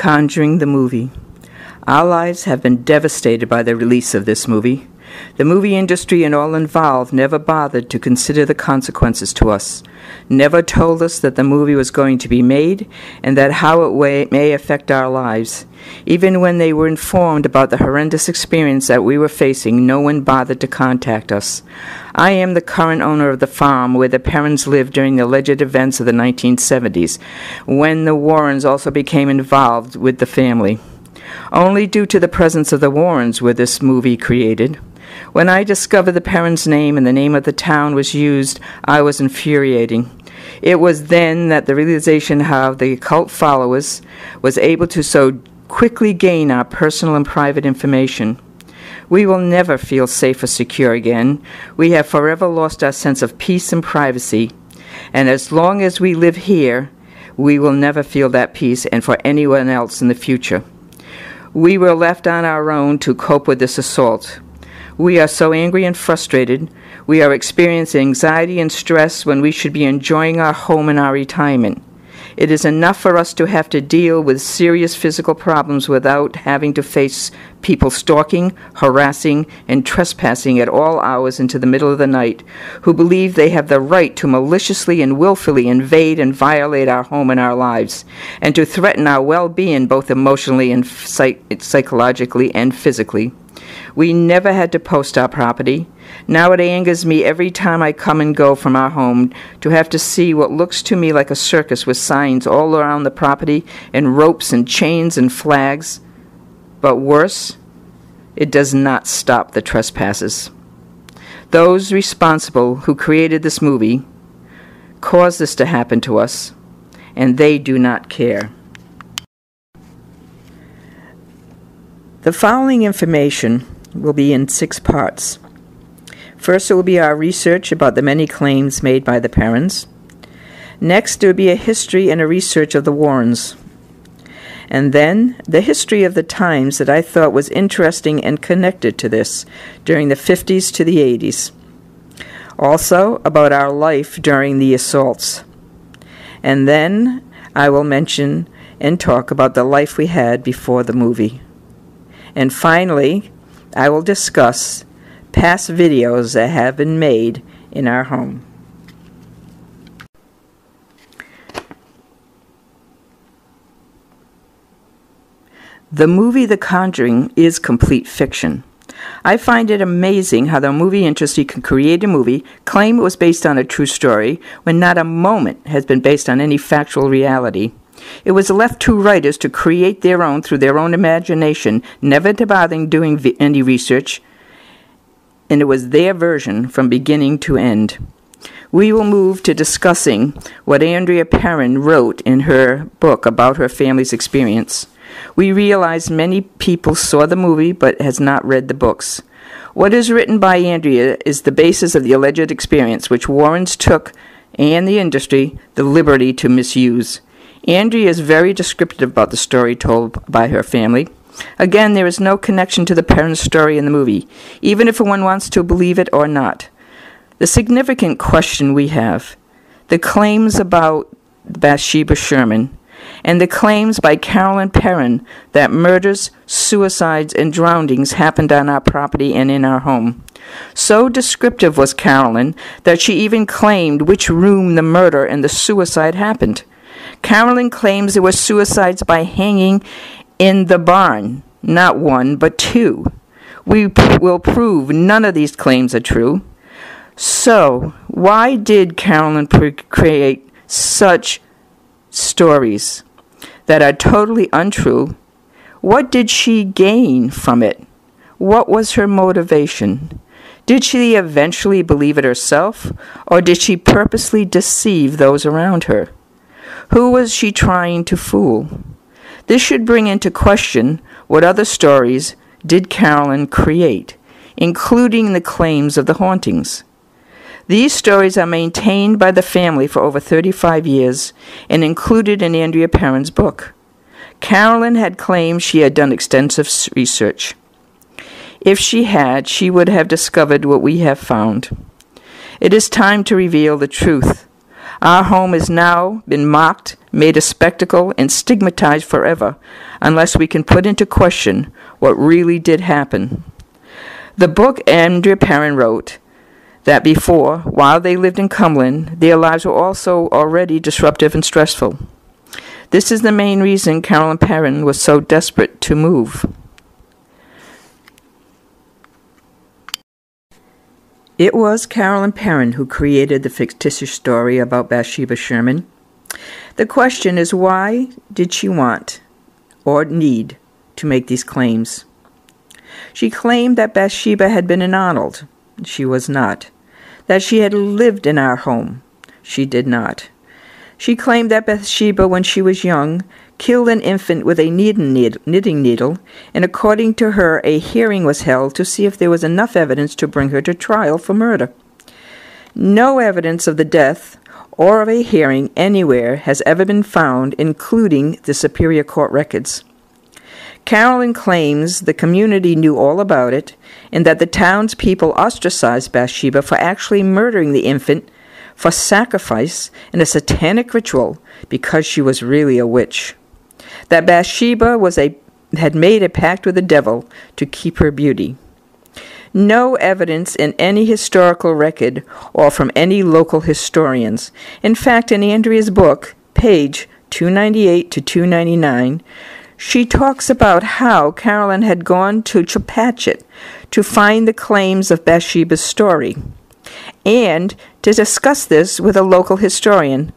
Conjuring the movie. Our lives have been devastated by the release of this movie. The movie industry and all involved never bothered to consider the consequences to us, never told us that the movie was going to be made and that how it may affect our lives. Even when they were informed about the horrendous experience that we were facing, no one bothered to contact us. I am the current owner of the farm where the Perrons lived during the alleged events of the 1970s, when the Warrens also became involved with the family. Only due to the presence of the Warrens were this movie created. When I discovered the Perrons' name and the name of the town was used, I was infuriating. It was then that the realization how the occult followers was able to so quickly gain our personal and private information. We will never feel safe or secure again. We have forever lost our sense of peace and privacy. And as long as we live here, we will never feel that peace and for anyone else in the future. We were left on our own to cope with this assault. We are so angry and frustrated. We are experiencing anxiety and stress when we should be enjoying our home and our retirement. It is enough for us to have to deal with serious physical problems without having to face people stalking, harassing, and trespassing at all hours into the middle of the night, who believe they have the right to maliciously and willfully invade and violate our home and our lives, and to threaten our well-being both emotionally and psychologically and physically. We never had to post our property. Now it angers me every time I come and go from our home to have to see what looks to me like a circus with signs all around the property and ropes and chains and flags. But worse, it does not stop the trespasses. Those responsible who created this movie caused this to happen to us, and they do not care. The following information will be in 6 parts. First, it will be our research about the many claims made by the Perrons. Next, there will be a history and a research of the Warrens. And then, the history of the times that I thought was interesting and connected to this during the 50s to the 80s. Also, about our life during the assaults. And then, I will mention and talk about the life we had before the movie. And finally, I will discuss past videos that have been made in our home. The movie The Conjuring is complete fiction. I find it amazing how the movie industry can create a movie, claim it was based on a true story, when not a moment has been based on any factual reality. It was left to writers to create their own through their own imagination, never to bother doing any research, and it was their version from beginning to end. We will move to discussing what Andrea Perron wrote in her book about her family's experience. We realize many people saw the movie but has not read the books. What is written by Andrea is the basis of the alleged experience which Warrens took, and the industry, the liberty to misuse. Andrea is very descriptive about the story told by her family. Again, there is no connection to the Perron's story in the movie, even if one wants to believe it or not. The significant question we have, the claims about Bathsheba Sherman, and the claims by Carolyn Perron that murders, suicides, and drownings happened on our property and in our home. So descriptive was Carolyn that she even claimed which room the murder and the suicide happened. Carolyn claims there were suicides by hanging in the barn, not 1, but 2. We will prove none of these claims are true. So, why did Carolyn create such stories that are totally untrue? What did she gain from it? What was her motivation? Did she eventually believe it herself, or did she purposely deceive those around her? Who was she trying to fool? This should bring into question what other stories did Carolyn create, including the claims of the hauntings. These stories are maintained by the family for over 35 years and included in Andrea Perron's book. Carolyn had claimed she had done extensive research. If she had, she would have discovered what we have found. It is time to reveal the truth. Our home has now been mocked, made a spectacle, and stigmatized forever, unless we can put into question what really did happen. The book Andrea Perron wrote that before, while they lived in Cumberland, their lives were also already disruptive and stressful. This is the main reason Carolyn Perron was so desperate to move. It was Carolyn Perron who created the fictitious story about Bathsheba Sherman. The question is, why did she want or need to make these claims? She claimed that Bathsheba had been an Arnold. She was not. That she had lived in our home. She did not. She claimed that Bathsheba, when she was young, killed an infant with a knitting needle, and according to her, a hearing was held to see if there was enough evidence to bring her to trial for murder. No evidence of the death or of a hearing anywhere has ever been found, including the Superior Court records. Carolyn claims the community knew all about it, and that the townspeople ostracized Bathsheba for actually murdering the infant for sacrifice in a satanic ritual because she was really a witch. That Bathsheba had made a pact with the devil to keep her beauty. No evidence in any historical record or from any local historians. In fact, in Andrea's book, page 298 to 299, she talks about how Carolyn had gone to Chepachet to find the claims of Bathsheba's story and to discuss this with a local historian.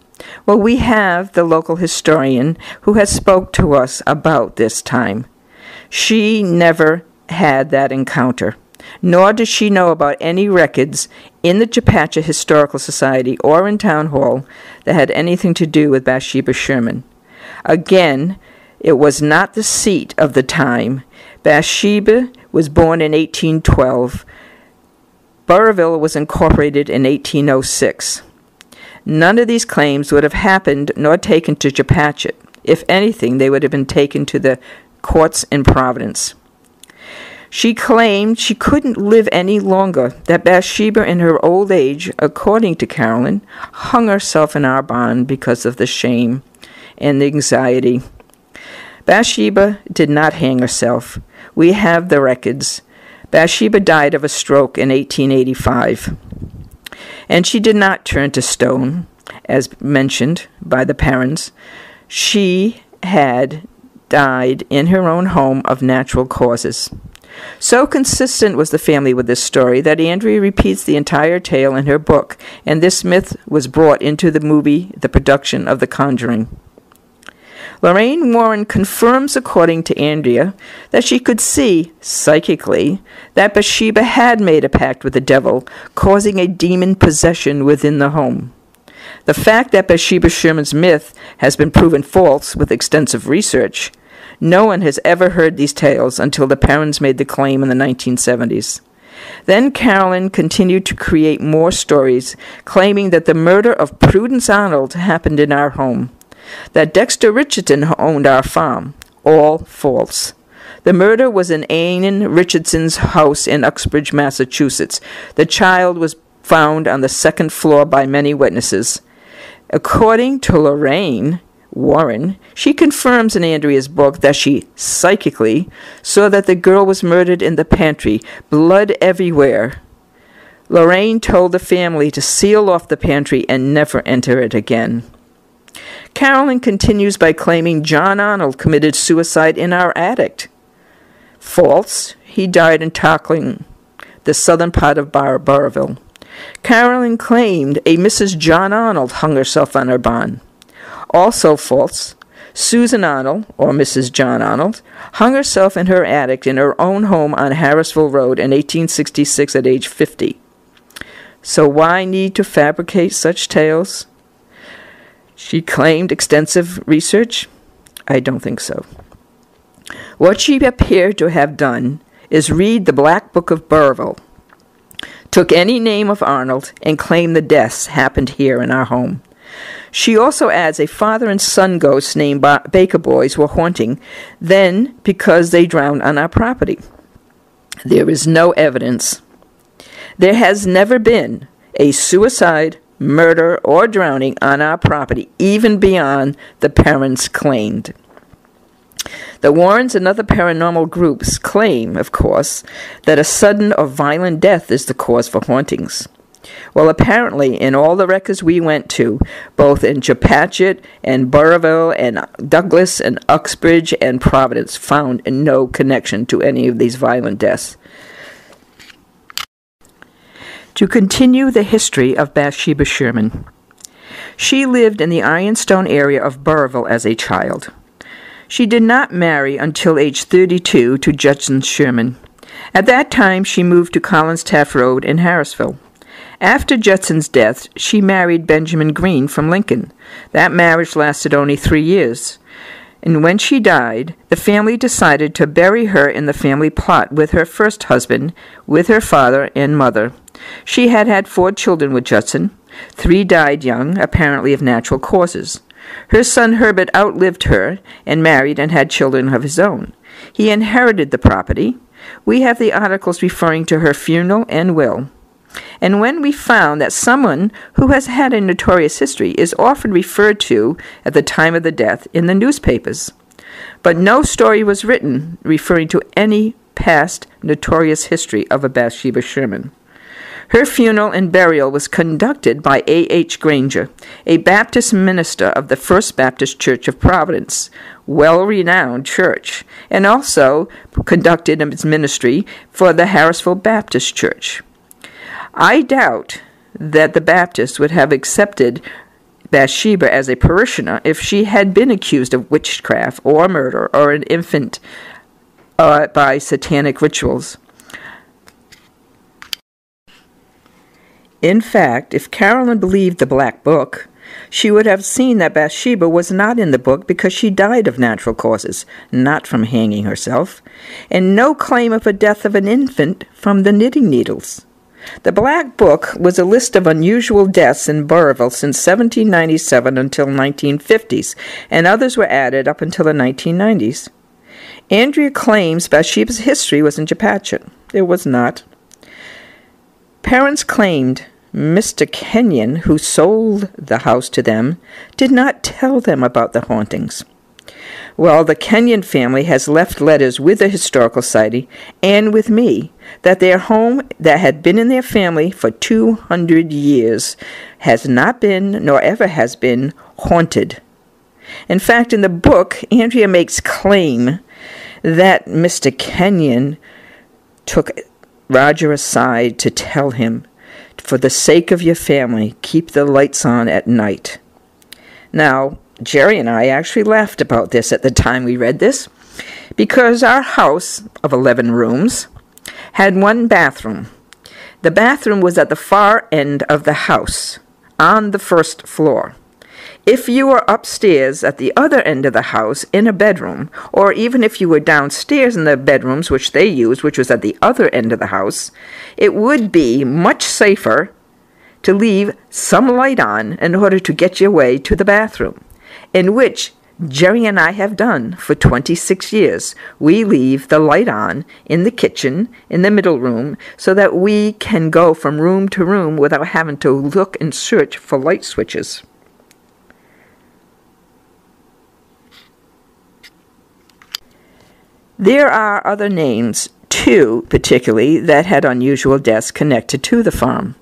Well, we have the local historian who has spoke to us about this time. She never had that encounter, nor does she know about any records in the Chepachet Historical Society or in Town Hall that had anything to do with Bathsheba Sherman. Again, it was not the seat of the time. Bathsheba was born in 1812. Burrillville was incorporated in 1806. None of these claims would have happened nor taken to Chepachet. If anything, they would have been taken to the courts in Providence. She claimed she couldn't live any longer, that Bathsheba in her old age, according to Carolyn, hung herself in our barn because of the shame and the anxiety. Bathsheba did not hang herself. We have the records. Bathsheba died of a stroke in 1885, and she did not turn to stone, as mentioned by the parents. She had died in her own home of natural causes. So consistent was the family with this story that Andrea repeats the entire tale in her book, and this myth was brought into the movie, the production of The Conjuring. Lorraine Warren confirms, according to Andrea, that she could see, psychically, that Bathsheba had made a pact with the devil, causing a demon possession within the home. The fact that Bathsheba Sherman's myth has been proven false with extensive research, no one has ever heard these tales until the Perrons made the claim in the 1970s. Then Carolyn continued to create more stories, claiming that the murder of Prudence Arnold happened in our home. That Dexter Richardson owned our farm. All false. The murder was in Ainan Richardson's house in Uxbridge, Massachusetts. The child was found on the second floor by many witnesses. According to Lorraine Warren, she confirms in Andrea's book that she psychically saw that the girl was murdered in the pantry, blood everywhere. Lorraine told the family to seal off the pantry and never enter it again. Carolyn continues by claiming John Arnold committed suicide in our attic. False. He died in Tarkling, the southern part of Burrillville. Carolyn claimed a Mrs. John Arnold hung herself on her barn. Also false. Susan Arnold, or Mrs. John Arnold, hung herself in her attic in her own home on Harrisville Road in 1866 at age 50. So why need to fabricate such tales? She claimed extensive research? I don't think so. What she appeared to have done is read the Black Book of Burrillville, took any name of Arnold, and claimed the deaths happened here in our home. She also adds a father and son ghost named Baker Boys were haunting then because they drowned on our property. There is no evidence. There has never been a suicide, murder, or drowning on our property, even beyond the Perrons claimed. The Warrens and other paranormal groups claim, of course, that a sudden or violent death is the cause for hauntings. Well, apparently, in all the records we went to, both in Chepachet and Burrillville and Douglas and Uxbridge and Providence, found no connection to any of these violent deaths. To continue the history of Bathsheba Sherman, she lived in the Ironstone area of Burrillville as a child. She did not marry until age 32 to Judson Sherman. At that time, she moved to Collins-Taft Road in Harrisville. After Judson's death, she married Benjamin Green from Lincoln. That marriage lasted only 3 years. And when she died, the family decided to bury her in the family plot with her first husband, with her father and mother. She had had 4 children with Judson. 3 died young, apparently of natural causes. Her son Herbert outlived her and married and had children of his own. He inherited the property. We have the articles referring to her funeral and will. And when we found that someone who has had a notorious history is often referred to at the time of the death in the newspapers. But no story was written referring to any past notorious history of a Bathsheba Sherman. Her funeral and burial was conducted by A.H. Granger, a Baptist minister of the First Baptist Church of Providence, well-renowned church, and also conducted its ministry for the Harrisville Baptist Church. I doubt that the Baptists would have accepted Bathsheba as a parishioner if she had been accused of witchcraft or murder or an infant by satanic rituals. In fact, if Carolyn believed the Black Book, she would have seen that Bathsheba was not in the book because she died of natural causes, not from hanging herself, and no claim of a death of an infant from the knitting needles. The Black Book was a list of unusual deaths in Burrillville since 1797 until 1950s, and others were added up until the 1990s. Andrea claims Bathsheba's history was in Chepachet. It was not. Parents claimed Mr. Kenyon, who sold the house to them, did not tell them about the hauntings. Well, the Kenyon family has left letters with the Historical Society and with me that their home that had been in their family for 200 years has not been, nor ever has been, haunted. In fact, in the book, Andrea makes claim that Mr. Kenyon took Roger aside to tell him, "For the sake of your family, keep the lights on at night." Now, Jerry and I actually laughed about this at the time we read this, because our house of 11 rooms had one bathroom. The bathroom was at the far end of the house, on the first floor. If you were upstairs at the other end of the house in a bedroom, or even if you were downstairs in the bedrooms, which they used, which was at the other end of the house, it would be much safer to leave some light on in order to get your way to the bathroom, in which Jerry and I have done for 26 years. We leave the light on in the kitchen, in the middle room, so that we can go from room to room without having to look and search for light switches. There are other names, too, particularly, that had unusual deaths connected to the farm.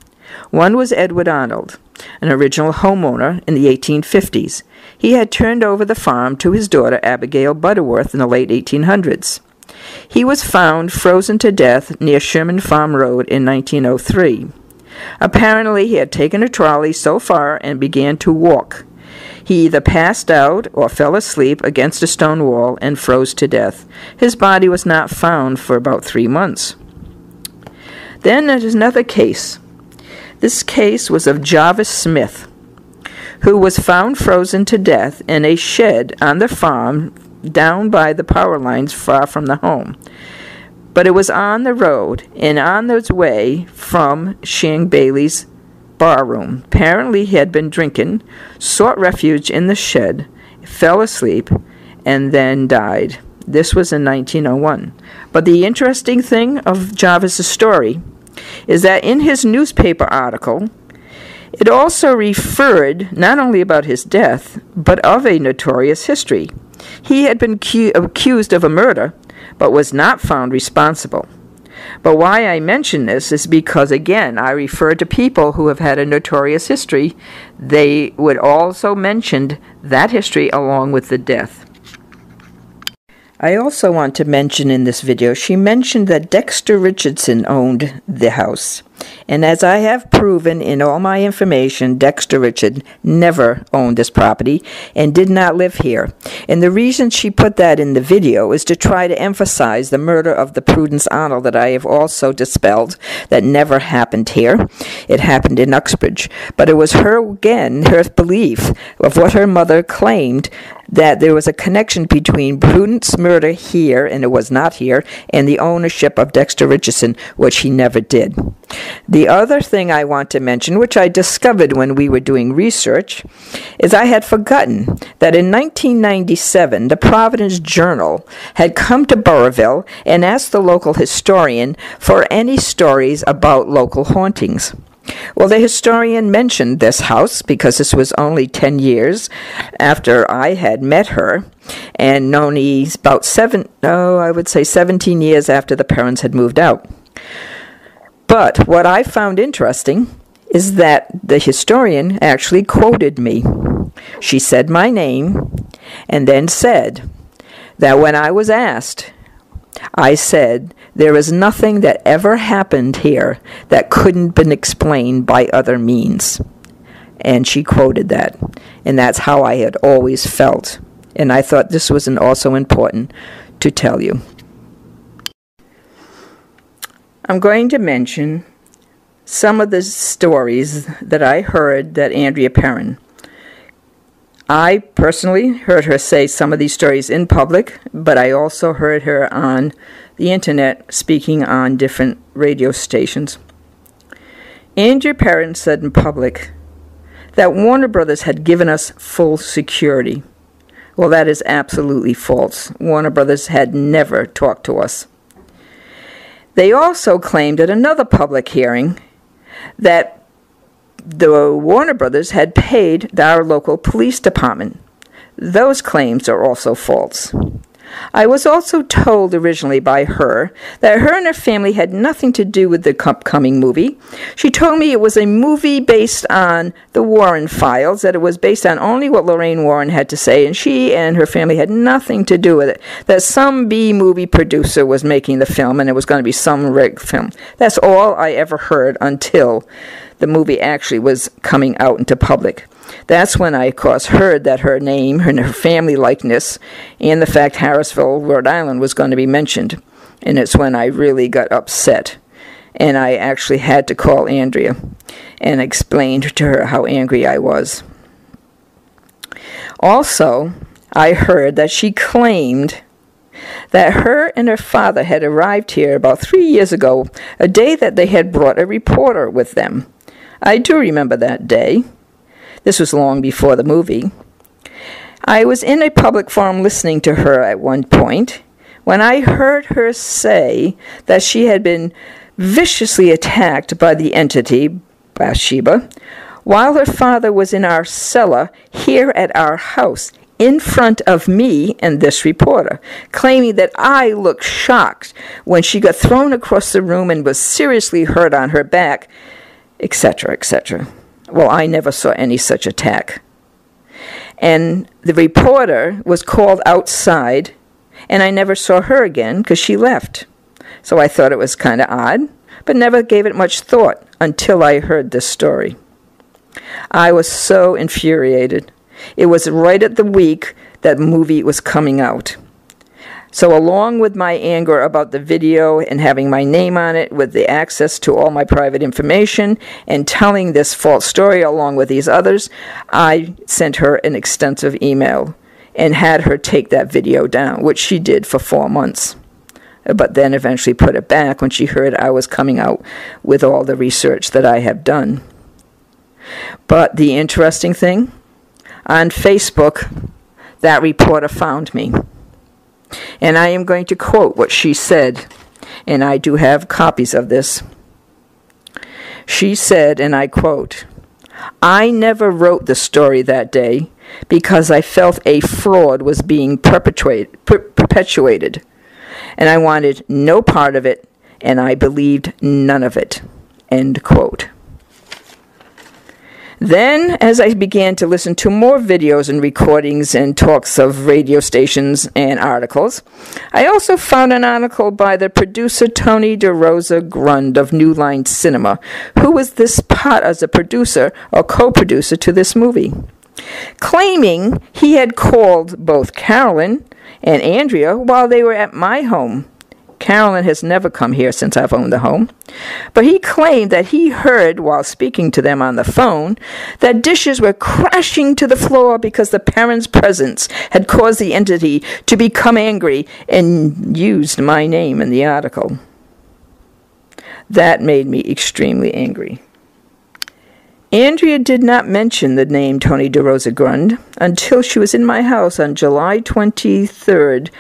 One was Edward Arnold, an original homeowner in the 1850s. He had turned over the farm to his daughter Abigail Butterworth in the late 1800s. He was found frozen to death near Sherman Farm Road in 1903. Apparently, he had taken a trolley so far and began to walk. He either passed out or fell asleep against a stone wall and froze to death. His body was not found for about 3 months. Then there is another case. This case was of Jarvis Smith, who was found frozen to death in a shed on the farm down by the power lines far from the home. But it was on the road and on its way from Shang Bailey's bar room. Apparently he had been drinking, sought refuge in the shed, fell asleep, and then died. This was in 1901. But the interesting thing of Jarvis's story is that in his newspaper article, It also referred not only about his death, but of a notorious history. He had been accused of a murder, but was not found responsible. But why I mention this is because, again, I refer to people who have had a notorious history. They would also mention that history along with the death. I also want to mention in this video, she mentioned that Dexter Richardson owned the house. And as I have proven in all my information, Dexter Richard never owned this property and did not live here. And the reason she put that in the video is to try to emphasize the murder of the Prudence Arnold that I have also dispelled. That never happened here. It happened in Uxbridge. But it was her, again, her belief of what her mother claimed, that there was a connection between Prudence's murder here, and it was not here, and the ownership of Dexter Richardson, which he never did. The other thing I want to mention, which I discovered when we were doing research, is I had forgotten that in 1997, the Providence Journal had come to Burrillville and asked the local historian for any stories about local hauntings. Well, the historian mentioned this house because this was only 10 years after I had met her, and known he's about 17 years after the parents had moved out. But what I found interesting is that the historian actually quoted me. She said my name and then said that when I was asked, I said, there is nothing that ever happened here that couldn't have been explained by other means. And she quoted that. And that's how I had always felt. And I thought this was also important to tell you. I'm going to mention some of the stories that I heard that Andrea Perron. I personally heard her say some of these stories in public, but I also heard her on the internet speaking on different radio stations. Andrea Perron said in public that Warner Brothers had given us full security. Well, that is absolutely false. Warner Brothers had never talked to us. They also claimed at another public hearing that the Warner Brothers had paid our local police department. Those claims are also false. I was also told originally by her that her and her family had nothing to do with the upcoming movie. She told me it was a movie based on the Warren Files, that it was based on only what Lorraine Warren had to say, and she and her family had nothing to do with it, that some B-movie producer was making the film and it was going to be some rigged film. That's all I ever heard until the movie actually was coming out into public. That's when I, of course, heard that her name and her family likeness and the fact Harrisville, Rhode Island, was going to be mentioned. And it's when I really got upset. And I actually had to call Andrea and explained to her how angry I was. Also, I heard that she claimed that her and her father had arrived here about 3 years ago, a day that they had brought a reporter with them. I do remember that day. This was long before the movie. I was in a public forum listening to her at one point when I heard her say that she had been viciously attacked by the entity, Bathsheba, while her father was in our cellar here at our house, in front of me and this reporter, claiming that I looked shocked when she got thrown across the room and was seriously hurt on her back, etc., etc. Well, I never saw any such attack. And the reporter was called outside, and I never saw her again because she left. So I thought it was kind of odd, but never gave it much thought until I heard this story. I was so infuriated. It was right at the week that movie was coming out. So along with my anger about the video and having my name on it with the access to all my private information and telling this false story along with these others, I sent her an extensive email and had her take that video down, which she did for 4 months, but then eventually put it back when she heard I was coming out with all the research that I have done. But the interesting thing, on Facebook, that reporter found me. And I am going to quote what she said, and I do have copies of this. She said, and I quote, I never wrote the story that day because I felt a fraud was being perpetuated, and I wanted no part of it, and I believed none of it." End quote. Then, as I began to listen to more videos and recordings and talks of radio stations and articles, I also found an article by the producer Tony DeRosa-Grund of New Line Cinema, who was this part as a producer or co-producer to this movie, claiming he had called both Carolyn and Andrea while they were at my home. Carolyn has never come here since I've owned the home. But he claimed that he heard, while speaking to them on the phone, that dishes were crashing to the floor because the parents' presence had caused the entity to become angry, and used my name in the article. That made me extremely angry. Andrea did not mention the name Tony DeRosa-Grund until she was in my house on July 23rd,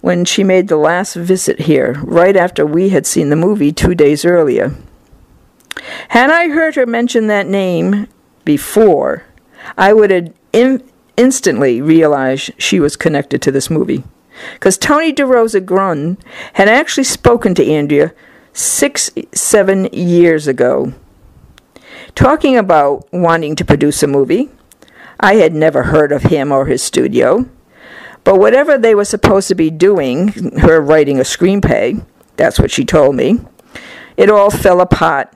when she made the last visit here, right after we had seen the movie 2 days earlier. Had I heard her mention that name before, I would have instantly realized she was connected to this movie, because Tony DeRosa-Grund had actually spoken to Andrea 6-7 years ago, talking about wanting to produce a movie. I had never heard of him or his studio. But whatever they were supposed to be doing, her writing a screenplay, that's what she told me, it all fell apart.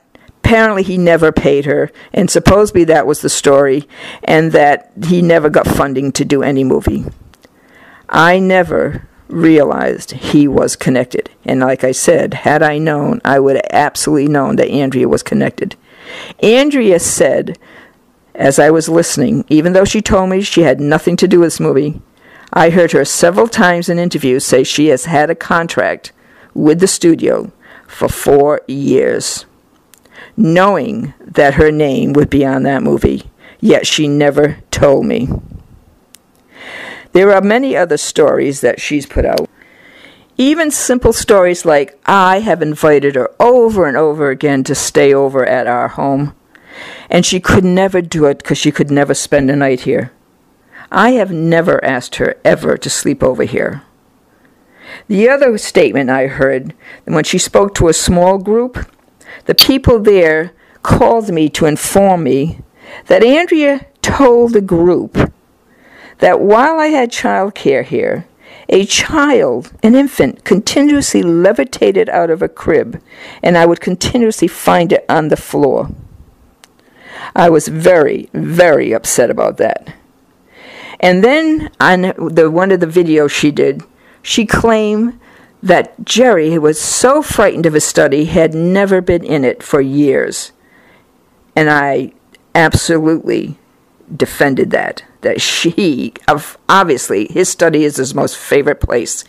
Apparently he never paid her, and supposedly that was the story, and that he never got funding to do any movie. I never realized he was connected. And like I said, had I known, I would have absolutely known that Andrea was connected. Andrea said, as I was listening, even though she told me she had nothing to do with this movie, I heard her several times in interviews say she has had a contract with the studio for 4 years, knowing that her name would be on that movie, yet she never told me. There are many other stories that she's put out. Even simple stories like, I have invited her over and over again to stay over at our home, and she could never do it because she could never spend a night here. I have never asked her ever to sleep over here. The other statement I heard, when she spoke to a small group, the people there called me to inform me that Andrea told the group that while I had child care here, a child, an infant, continuously levitated out of a crib, and I would continuously find it on the floor. I was very, very upset about that. And then on one of the videos she did, she claimed that Jerry, who was so frightened of his study, had never been in it for years. And I absolutely defended that she, obviously, his study is his most favorite place.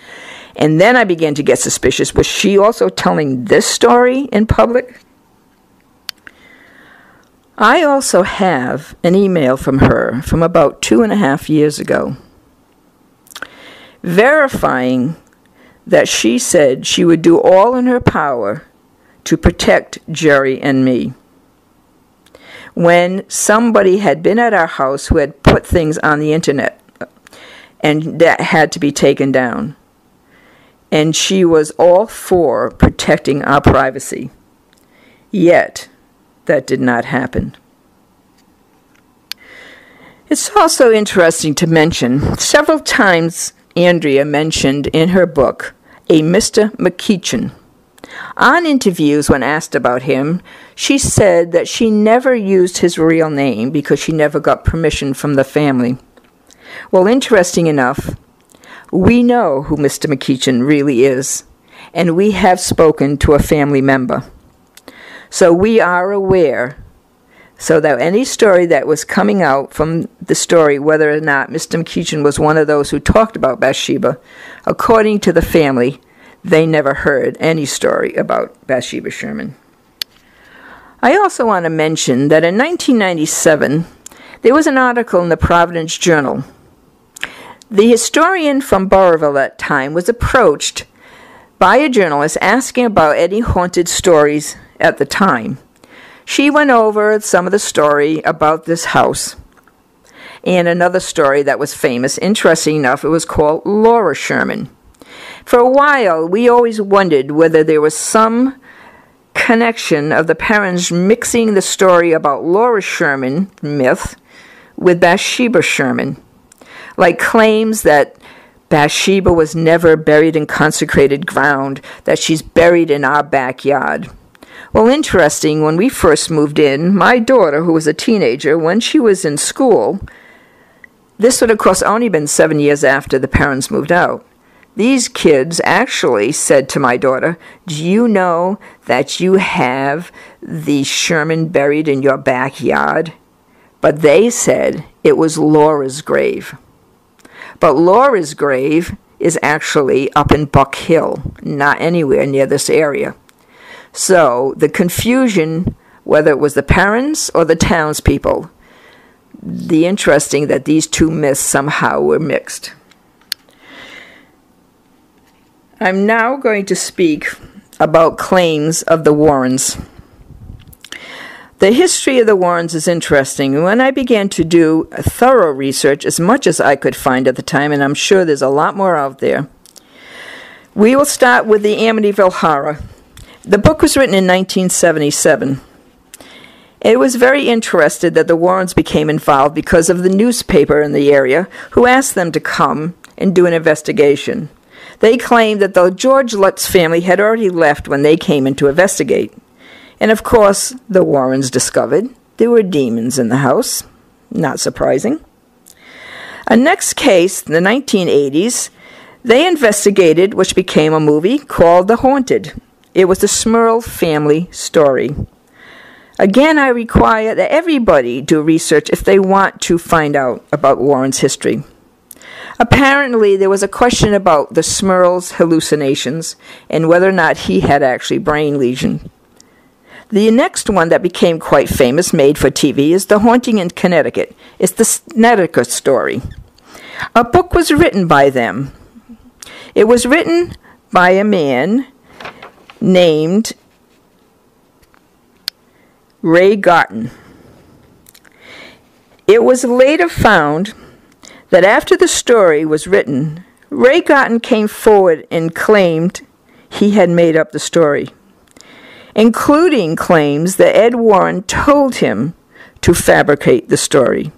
And then I began to get suspicious. Was she also telling this story in public? I also have an email from her from about 2.5 years ago, verifying that she said she would do all in her power to protect Jerry and me. When somebody had been at our house who had put things on the internet, and that had to be taken down, and she was all for protecting our privacy, yet that did not happen. It's also interesting to mention, several times Andrea mentioned in her book a Mr. McKechnie. On interviews, when asked about him, she said that she never used his real name because she never got permission from the family. Well, interesting enough, we know who Mr. McKechnie really is, and we have spoken to a family member. So we are aware, so that any story that was coming out from the story, whether or not Mr. McKechnie was one of those who talked about Bathsheba, according to the family, they never heard any story about Bathsheba Sherman. I also want to mention that in 1997, there was an article in the Providence Journal. The historian from Burrillville at that time was approached by a journalist asking about any haunted stories at the time. She went over some of the story about this house and another story that was famous. Interesting enough, it was called Laura Sherman. For a while, we always wondered whether there was some connection of the Perrons mixing the story about Laura Sherman myth with Bathsheba Sherman, like claims that Bathsheba was never buried in consecrated ground, that she's buried in our backyard. Well, interesting, when we first moved in, my daughter, who was a teenager, when she was in school, this would, of course, only been 7 years after the Perrons moved out. These kids actually said to my daughter, "Do you know that you have the Sherman buried in your backyard?" But they said it was Laura's grave. But Laura's grave is actually up in Buck Hill, not anywhere near this area. So the confusion, whether it was the Perrons or the townspeople, the interesting that these two myths somehow were mixed. I'm now going to speak about claims of the Warrens. The history of the Warrens is interesting. When I began to do thorough research, as much as I could find at the time, and I'm sure there's a lot more out there, we will start with the Amityville Horror. The book was written in 1977. It was very interesting that the Warrens became involved because of the newspaper in the area who asked them to come and do an investigation. They claimed that the George Lutz family had already left when they came in to investigate. And of course, the Warrens discovered there were demons in the house. Not surprising. A next case, in the 1980s, they investigated, which became a movie, called The Haunted. It was the Smurl family story. Again, I require that everybody do research if they want to find out about Warren's history. Apparently, there was a question about the Smurl's hallucinations and whether or not he had actually brain lesion. The next one that became quite famous, made for TV, is The Haunting in Connecticut. It's the Connecticut story. A book was written by them. It was written by a man named Ray Garton. It was later found that after the story was written, Ray Garton came forward and claimed he had made up the story, including claims that Ed Warren told him to fabricate the story.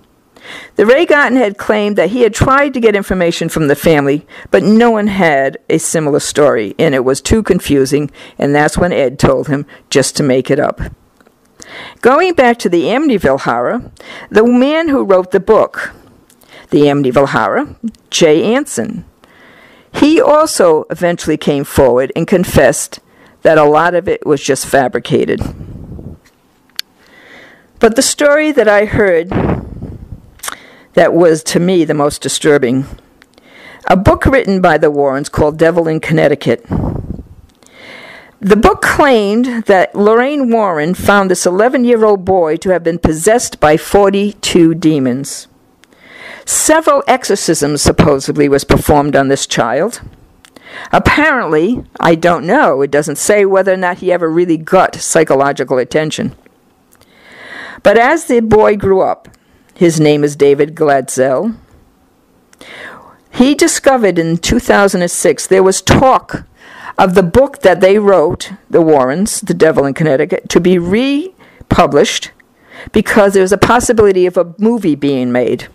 The Ray Garton had claimed that he had tried to get information from the family, but no one had a similar story, and it was too confusing, and that's when Ed told him just to make it up. Going back to the Amityville Horror, the man who wrote the book, The Amityville Horror, Jay Anson, he also eventually came forward and confessed that a lot of it was just fabricated. But the story that I heard that was, to me, the most disturbing, a book written by the Warrens called Devil in Connecticut. The book claimed that Lorraine Warren found this 11-year-old boy to have been possessed by 42 demons. Several exorcisms supposedly was performed on this child. Apparently, I don't know, it doesn't say whether or not he ever really got psychological attention. But as the boy grew up, his name is David Gladsell, he discovered in 2006 there was talk of the book that they wrote, the Warrens, The Devil in Connecticut, to be republished because there was a possibility of a movie being made.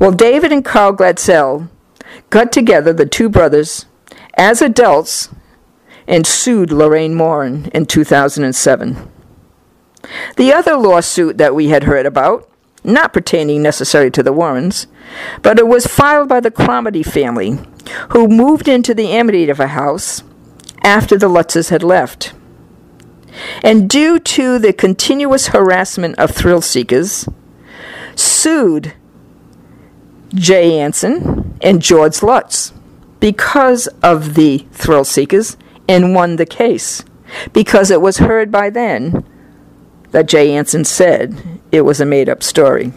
Well, David and Carl Gladsell got together, the two brothers, as adults, and sued Lorraine Warren in 2007. The other lawsuit that we had heard about, not pertaining necessarily to the Warrens, but it was filed by the Cromarty family, who moved into the Amityville house after the Lutzes had left. And due to the continuous harassment of thrill seekers, sued Jay Anson and George Lutz because of the thrill seekers, and won the case because it was heard by then that Jay Anson said it was a made-up story.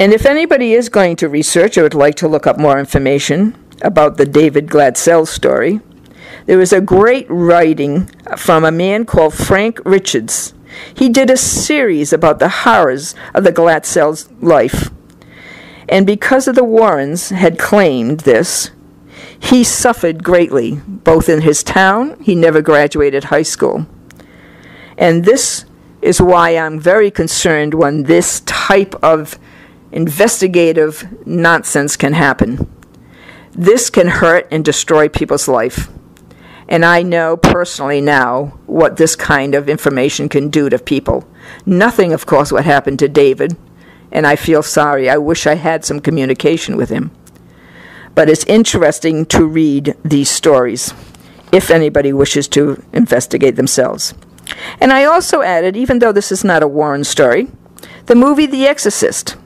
And if anybody is going to research or would like to look up more information about the David Gladsell story, There was a great writing from a man called Frank Richards. He did a series about the horrors of the Glatzell's life. And because of the Warrens had claimed this, he suffered greatly, both in his town. He never graduated high school. And this is why I'm very concerned when this type of investigative nonsense can happen. This can hurt and destroy people's life. And I know personally now what this kind of information can do to people. Nothing, of course, what happened to David, and I feel sorry. I wish I had some communication with him. But it's interesting to read these stories, if anybody wishes to investigate themselves. And I also added, even though this is not a Warren story, the movie The Exorcist.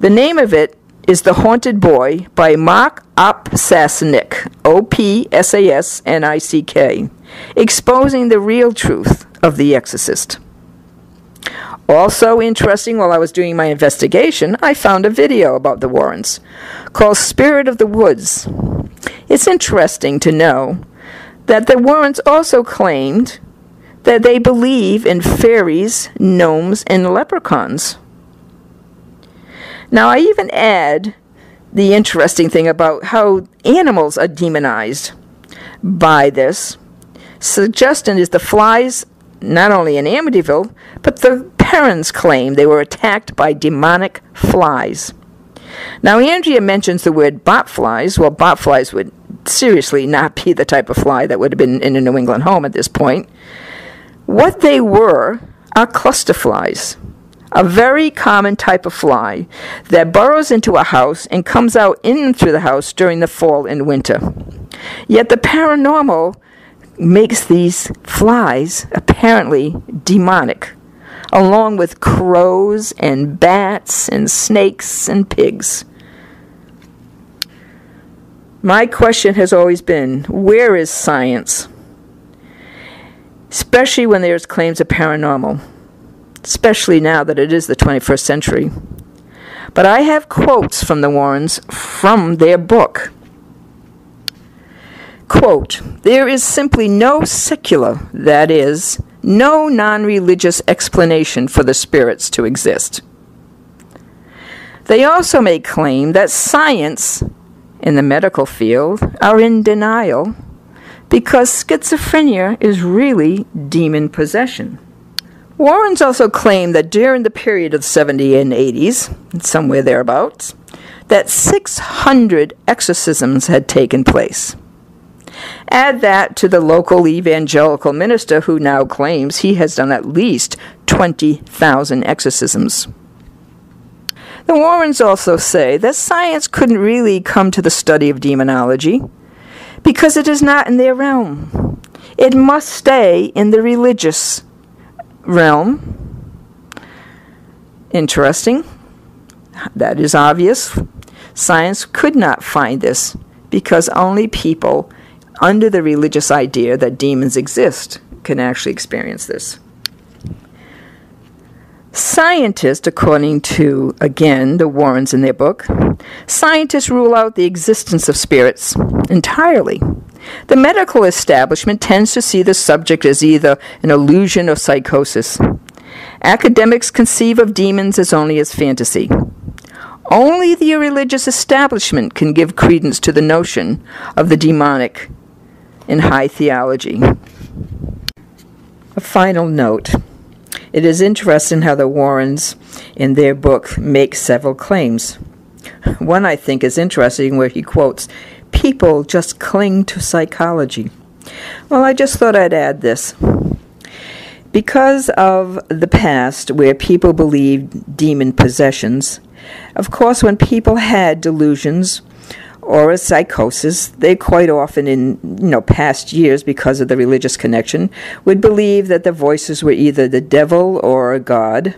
The name of it is The Haunted Boy by Mark Opsasnick, O-P-S-A-S-N-I-C-K, exposing the real truth of The Exorcist. Also interesting, while I was doing my investigation, I found a video about the Warrens called Spirit of the Woods. It's interesting to know that the Warrens also claimed that they believe in fairies, gnomes, and leprechauns. Now, I even add the interesting thing about how animals are demonized by this. Suggestion is the flies, not only in Amityville, but the Perrons claim they were attacked by demonic flies. Now, Andrea mentions the word botflies. Well, botflies would seriously not be the type of fly that would have been in a New England home at this point. What they were are clusterflies, a very common type of fly that burrows into a house and comes out in through the house during the fall and winter. Yet the paranormal makes these flies apparently demonic, along with crows and bats and snakes and pigs. My question has always been, where is science? Especially when there's claims of paranormal. Especially now that it is the 21st century. But I have quotes from the Warrens from their book. Quote, "There is simply no secular, that is, no non-religious explanation for the spirits to exist." They also may claim that science in the medical field are in denial because schizophrenia is really demon possession. Warrens also claim that during the period of the 70s and 80s, somewhere thereabouts, that 600 exorcisms had taken place. Add that to the local evangelical minister who now claims he has done at least 20,000 exorcisms. The Warrens also say that science couldn't really come to the study of demonology because it is not in their realm. It must stay in the religious realm. Interesting. That is obvious. Science could not find this because only people under the religious idea that demons exist can actually experience this. Scientists, according to, again, the Warrens in their book, scientists rule out the existence of spirits entirely. The medical establishment tends to see the subject as either an illusion or psychosis. Academics conceive of demons as only as fantasy. Only the religious establishment can give credence to the notion of the demonic in high theology. A final note. It is interesting how the Warrens in their book make several claims. One I think is interesting where he quotes, "People just cling to psychology." Well, I just thought I'd add this. Because of the past where people believed demon possessions, of course when people had delusions or a psychosis, they quite often in past years because of the religious connection would believe that the voices were either the devil or a god.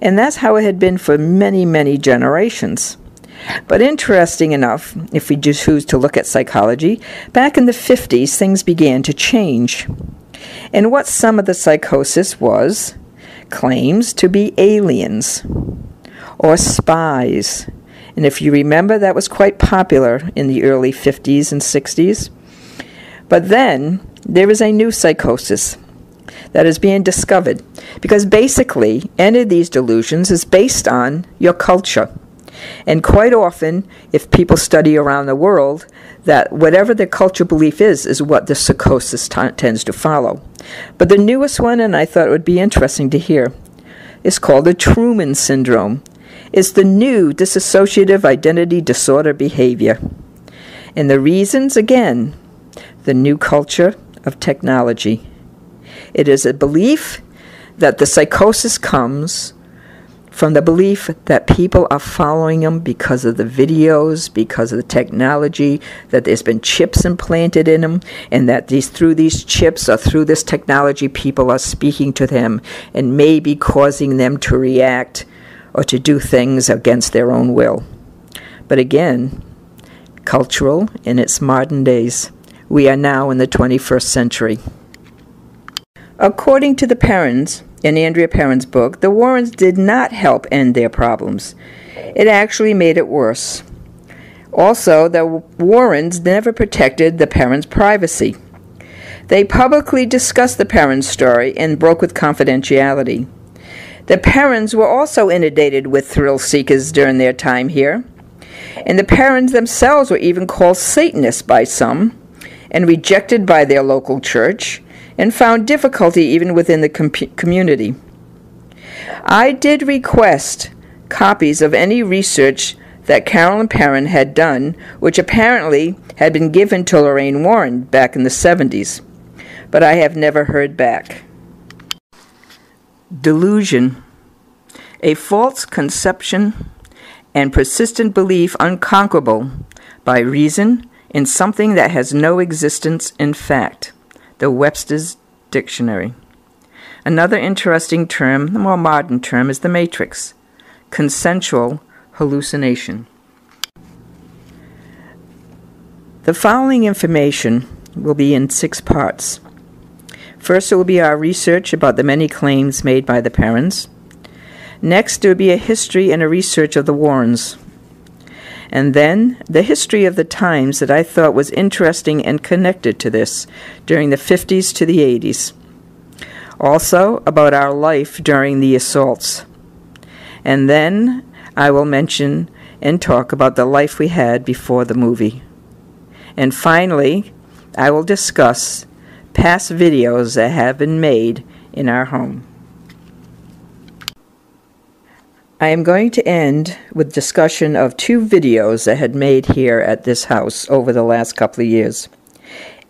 And that's how it had been for many, many generations. But interesting enough, if we choose to look at psychology, back in the 50s, things began to change. And what some of the psychosis was, claims to be aliens or spies. And if you remember, that was quite popular in the early 50s and 60s. But then there is a new psychosis that is being discovered, because basically any of these delusions is based on your culture. And quite often, if people study around the world, that whatever their culture belief is what the psychosis tends to follow. But the newest one, and I thought it would be interesting to hear, is called the Truman Syndrome. It's the new dissociative identity disorder behavior. And the reasons, again, the new culture of technology. It is a belief that the psychosis comes from the belief that people are following them because of the videos, because of the technology, that there's been chips implanted in them, and that through these chips or through this technology, people are speaking to them and maybe causing them to react or to do things against their own will. But again, cultural in its modern days. We are now in the 21st century. According to the Perrons, in Andrea Perron's book, the Warrens did not help end their problems. It actually made it worse. Also, the Warrens never protected the Perrons' privacy. They publicly discussed the Perrons' story and broke with confidentiality. The Perrons were also inundated with thrill seekers during their time here, and the Perrons themselves were even called Satanists by some and rejected by their local church, and found difficulty even within the community. I did request copies of any research that Carolyn Perron had done, which apparently had been given to Lorraine Warren back in the 70s, but I have never heard back. Delusion, a false conception and persistent belief unconquerable by reason in something that has no existence in fact. The Webster's Dictionary. Another interesting term, the more modern term, is the matrix, consensual hallucination. The following information will be in 6 parts. First, it will be our research about the many claims made by the Perrons. Next, there will be a history and a research of the Warrens. And then the history of the times that I thought was interesting and connected to this during the 50s to the 80s. Also about our life during the assaults. And then I will mention and talk about the life we had before the movie. And finally, I will discuss past videos that have been made in our home. I am going to end with discussion of 2 videos I had made here at this house over the last couple of years.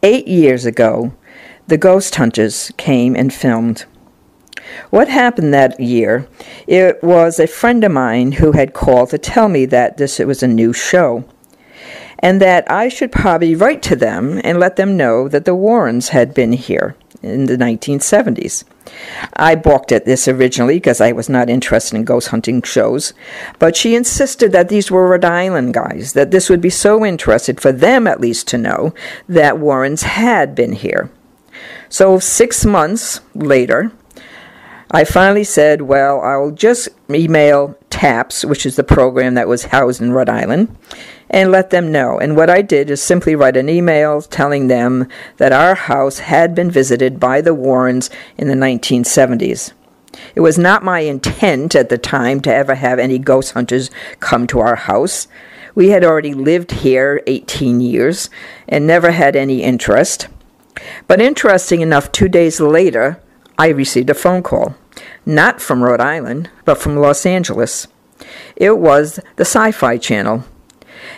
8 years ago, the Ghost Hunters came and filmed. What happened that year, it was a friend of mine who had called to tell me that it was a new show, and that I should probably write to them and let them know that the Warrens had been here in the 1970s. I balked at this originally because I was not interested in ghost hunting shows, but she insisted that these were Rhode Island guys, that this would be so interesting for them at least to know that Warrens had been here. So 6 months later, I finally said, well, I'll just email TAPS, which is the program that was housed in Rhode Island, and let them know. And what I did is simply write an email telling them that our house had been visited by the Warrens in the 1970s. It was not my intent at the time to ever have any ghost hunters come to our house. We had already lived here 18 years and never had any interest. But interesting enough, 2 days later, I received a phone call, not from Rhode Island, but from Los Angeles. It was the Sci-Fi Channel.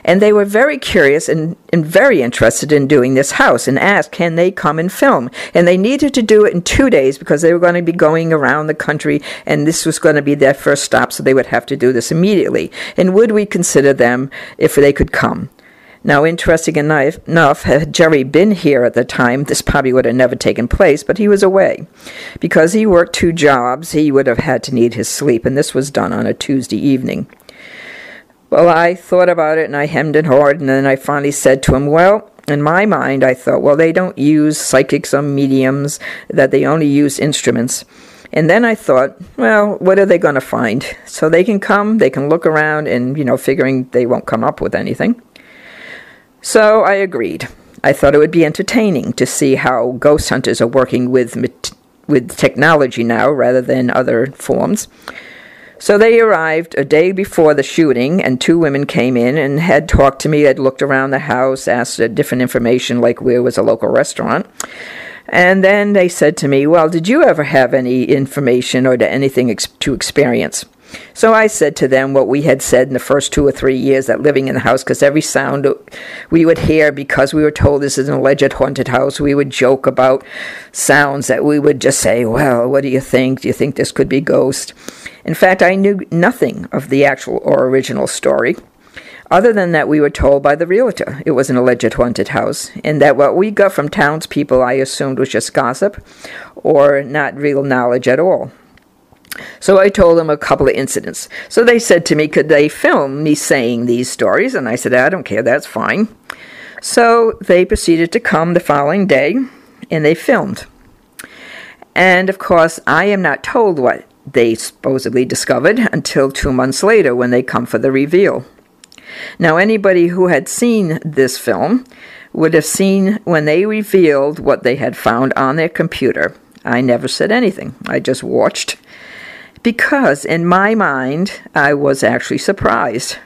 And they were very curious and very interested in doing this house and asked, can they come and film? And they needed to do it in 2 days because they were going to be going around the country and this was going to be their first stop, so they would have to do this immediately. And would we consider them if they could come? Now, interesting enough, had Jerry been here at the time, this probably would have never taken place, but he was away. Because he worked 2 jobs, he would have had to need his sleep, and this was done on a Tuesday evening. Well, I thought about it, and I hemmed and hawed, and then I finally said to him, well, in my mind, I thought, well, they don't use psychics or mediums, that they only use instruments. And then I thought, well, what are they going to find? So they can come, they can look around, and, you know, figuring they won't come up with anything. So I agreed, I thought it would be entertaining to see how ghost hunters are working with technology now rather than other forms. So they arrived a day before the shooting, and two women came in and had talked to me, had looked around the house, asked different information, like where was a local restaurant. And then they said to me, well, did you ever have any information or anything to experience? So I said to them what we had said in the first 2 or 3 years that living in the house, because every sound we would hear, because we were told this is an alleged haunted house, we would joke about sounds that we would just say, well, what do you think? Do you think this could be ghost? In fact, I knew nothing of the actual or original story, other than that we were told by the realtor it was an alleged haunted house, and that what we got from townspeople I assumed was just gossip or not real knowledge at all. So I told them a couple of incidents. So they said to me, could they film me saying these stories? And I said, I don't care, that's fine. So they proceeded to come the following day, and they filmed. And, of course, I am not told what they supposedly discovered until 2 months later when they come for the reveal. Now, anybody who had seen this film would have seen when they revealed what they had found on their computer. I never said anything. I just watched, because in my mind, I was actually surprised.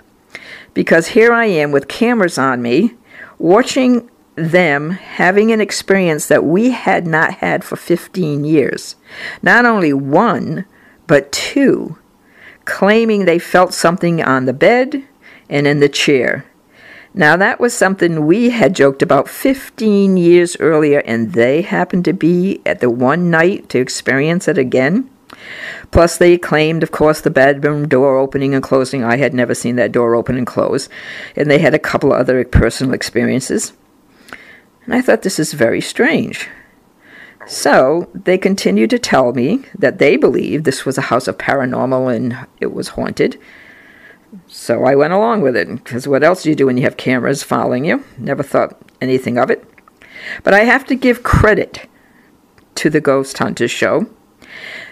Because here I am with cameras on me, watching them having an experience that we had not had for 15 years. Not only one, but two, claiming they felt something on the bed and in the chair. Now that was something we had joked about 15 years earlier, and they happened to be at the one night to experience it again. Plus, they claimed, of course, the bedroom door opening and closing. I had never seen that door open and close. And they had a couple of other personal experiences. And I thought, this is very strange. So they continued to tell me that they believed this was a house of paranormal and it was haunted. So I went along with it, because what else do you do when you have cameras following you? Never thought anything of it. But I have to give credit to the Ghost Hunters show.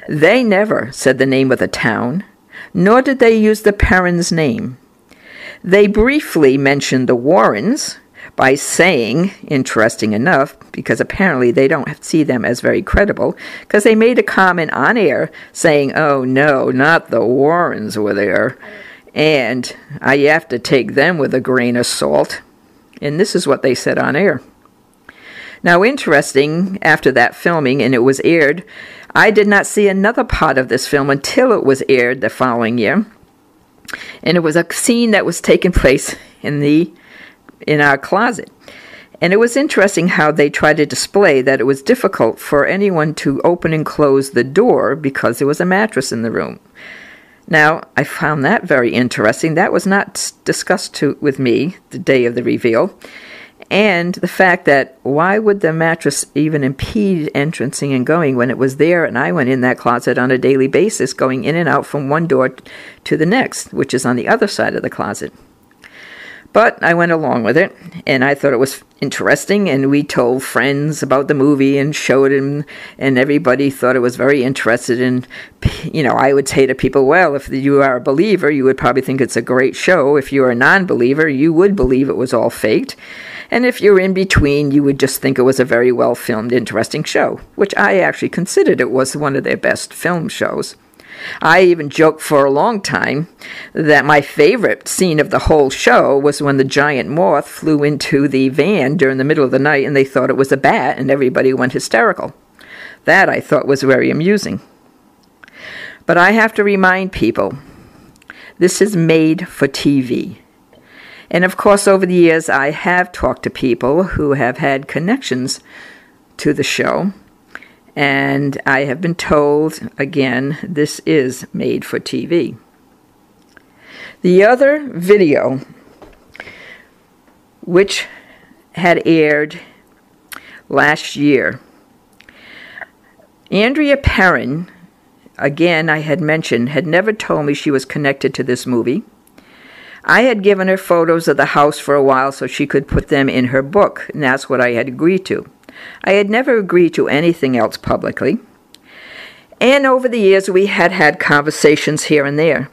They never said the name of the town, nor did they use the Perrons' name. They briefly mentioned the Warrens by saying, interesting enough, because apparently they don't see them as very credible, because they made a comment on air saying, oh no, not the Warrens were there, and I have to take them with a grain of salt. And this is what they said on air. Now, interesting, after that filming, and it was aired, I did not see another part of this film until it was aired the following year. And it was a scene that was taking place in our closet. And it was interesting how they tried to display that it was difficult for anyone to open and close the door because there was a mattress in the room. Now, I found that very interesting. That was not discussed with me the day of the reveal. And the fact that why would the mattress even impede entrancing and going when it was there, and I went in that closet on a daily basis, going in and out from one door to the next, which is on the other side of the closet. But I went along with it, and I thought it was interesting, and we told friends about the movie and showed him, and everybody thought it was very interested in, you know, I would say to people, well, if you are a believer, you would probably think it's a great show. If you're a non-believer, you would believe it was all faked. And if you're in between, you would just think it was a very well-filmed, interesting show, which I actually considered it was one of their best film shows. I even joked for a long time that my favorite scene of the whole show was when the giant moth flew into the van during the middle of the night, and they thought it was a bat, and everybody went hysterical. That, I thought, was very amusing. But I have to remind people, this is made for TV. And, of course, over the years, I have talked to people who have had connections to the show. And I have been told, again, this is made for TV. The other video, which had aired last year, Andrea Perron, again, I had mentioned, had never told me she was connected to this movie. I had given her photos of the house for a while so she could put them in her book, and that's what I had agreed to. I had never agreed to anything else publicly, and over the years we had had conversations here and there.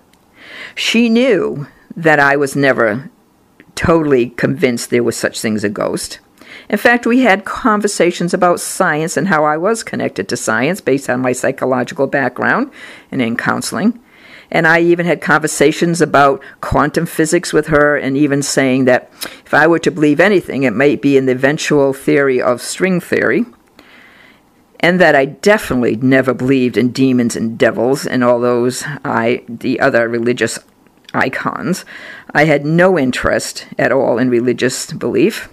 She knew that I was never totally convinced there were such things as a ghost, In fact, we had conversations about science and how I was connected to science based on my psychological background and in counseling. And I even had conversations about quantum physics with her, and even saying that if I were to believe anything, it might be in the eventual theory of string theory, and that I definitely never believed in demons and devils and all those the other religious icons. I had no interest at all in religious belief.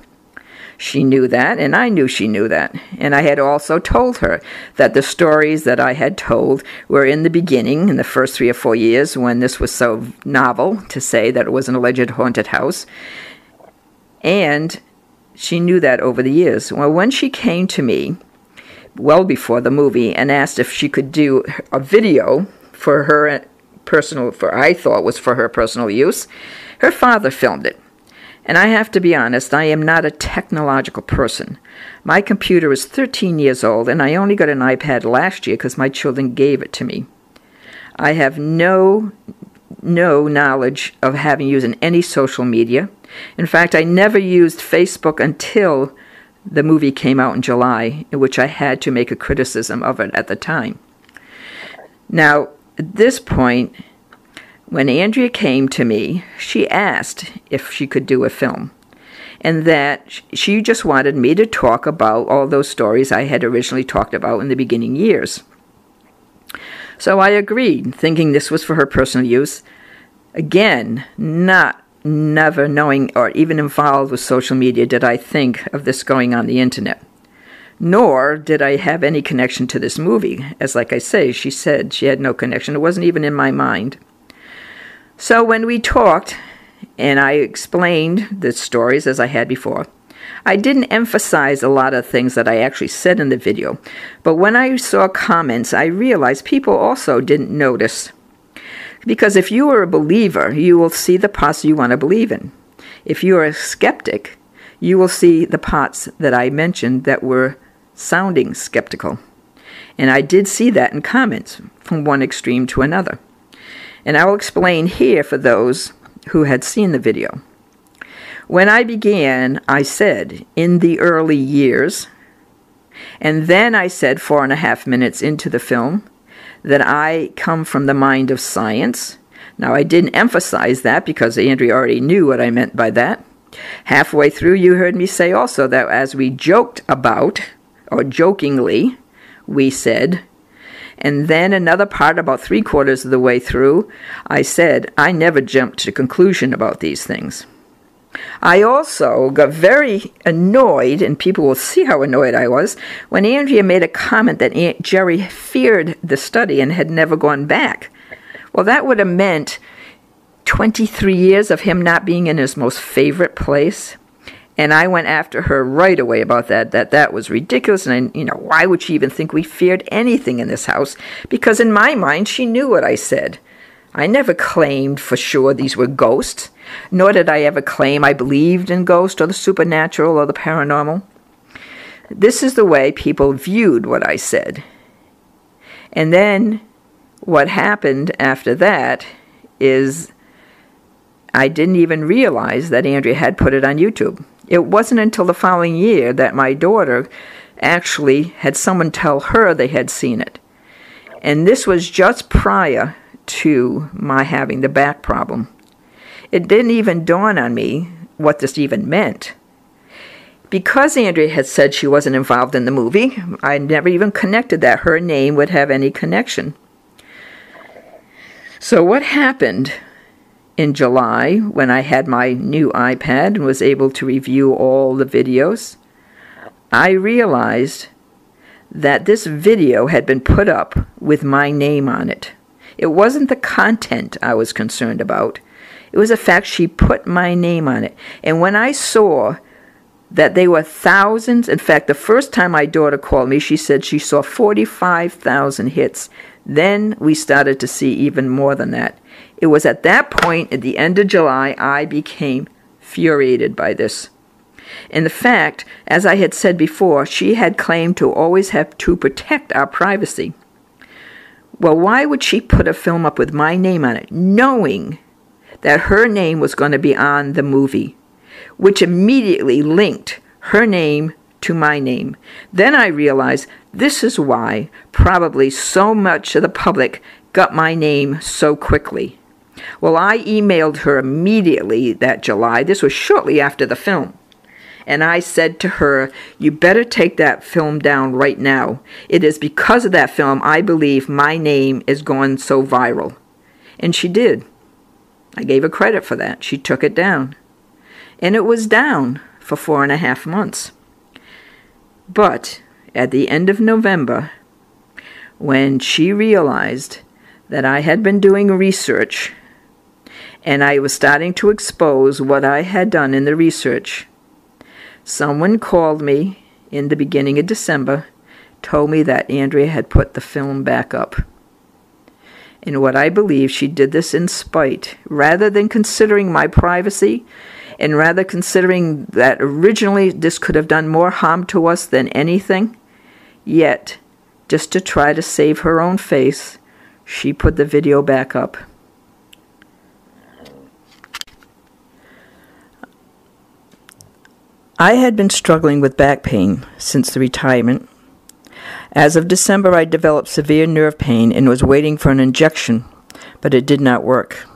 She knew that, and I knew she knew that. And I had also told her that the stories that I had told were in the beginning, in the first 3 or 4 years, when this was so novel to say that it was an alleged haunted house. And she knew that over the years. Well, when she came to me, well before the movie, and asked if she could do a video for her personal, I thought was for her personal use, her father filmed it. And I have to be honest, I am not a technological person. My computer is 13 years old, and I only got an iPad last year because my children gave it to me. I have no knowledge of having used any social media. In fact, I never used Facebook until the movie came out in July, in which I had to make a criticism of it at the time. Now, at this point, when Andrea came to me, she asked if she could do a film, and that she just wanted me to talk about all those stories I had originally talked about in the beginning years. So I agreed, thinking this was for her personal use. Again, never knowing or even involved with social media did I think of this going on the internet. Nor did I have any connection to this movie, as like I say, she said she had no connection. It wasn't even in my mind. So when we talked, and I explained the stories as I had before, I didn't emphasize a lot of things that I actually said in the video. But when I saw comments, I realized people also didn't notice. Because if you are a believer, you will see the parts you want to believe in. If you are a skeptic, you will see the parts that I mentioned that were sounding skeptical. And I did see that in comments from one extreme to another. And I will explain here for those who had seen the video. When I began, I said, in the early years, and then I said 4.5 minutes into the film, that I come from the mind of science. Now, I didn't emphasize that because Andrea already knew what I meant by that. Halfway through, you heard me say also that as we joked about, or jokingly, we said, and then another part about 3/4 of the way through, I said, I never jumped to conclusion about these things. I also got very annoyed, and people will see how annoyed I was, when Andrea made a comment that Aunt Jerry feared the study and had never gone back. Well, that would have meant 23 years of him not being in his most favorite place. And I went after her right away about that was ridiculous. And, why would she even think we feared anything in this house? Because in my mind, she knew what I said. I never claimed for sure these were ghosts, nor did I ever claim I believed in ghosts or the supernatural or the paranormal. This is the way people viewed what I said. And then what happened after that is I didn't even realize that Andrea had put it on YouTube. It wasn't until the following year that my daughter actually had someone tell her they had seen it. And this was just prior to my having the back problem. It didn't even dawn on me what this even meant. Because Andrea had said she wasn't involved in the movie, I never even connected that her name would have any connection. So what happened in July, when I had my new iPad and was able to review all the videos, I realized that this video had been put up with my name on it. It wasn't the content I was concerned about. It was the fact she put my name on it. And when I saw that they were thousands, in fact, the first time my daughter called me, she said she saw 45,000 hits. Then we started to see even more than that. It was at that point, at the end of July, I became furiated by this. In the fact, as I had said before, she had claimed to always have to protect our privacy. Well, why would she put a film up with my name on it, knowing that her name was going to be on the movie, which immediately linked her name to my name. Then I realized this is why probably so much of the public got my name so quickly. Well, I emailed her immediately that July. This was shortly after the film. And I said to her, you better take that film down right now. It is because of that film I believe my name is going so viral. And she did. I gave her credit for that. She took it down. And it was down for 4.5 months. But at the end of November, when she realized that I had been doing research and I was starting to expose what I had done in the research, someone called me in the beginning of December, told me that Andrea had put the film back up. And what I believe, she did this in spite, rather than considering my privacy, and rather considering that originally this could have done more harm to us than anything, yet, just to try to save her own face, she put the video back up. I had been struggling with back pain since the retirement. As of December, I developed severe nerve pain and was waiting for an injection, but it did not work.